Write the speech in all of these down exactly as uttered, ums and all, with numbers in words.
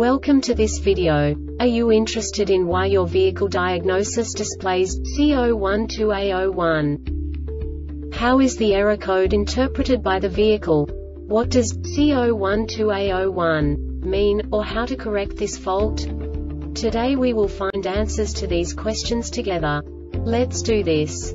Welcome to this video. Are you interested in why your vehicle diagnosis displays C zero one two A zero one? How is the error code interpreted by the vehicle? What does C zero one two A zero one mean, or how to correct this fault? Today we will find answers to these questions together. Let's do this.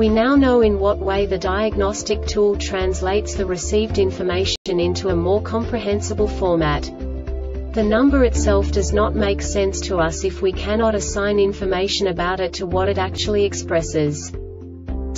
We now know in what way the diagnostic tool translates the received information into a more comprehensible format. The number itself does not make sense to us if we cannot assign information about it to what it actually expresses.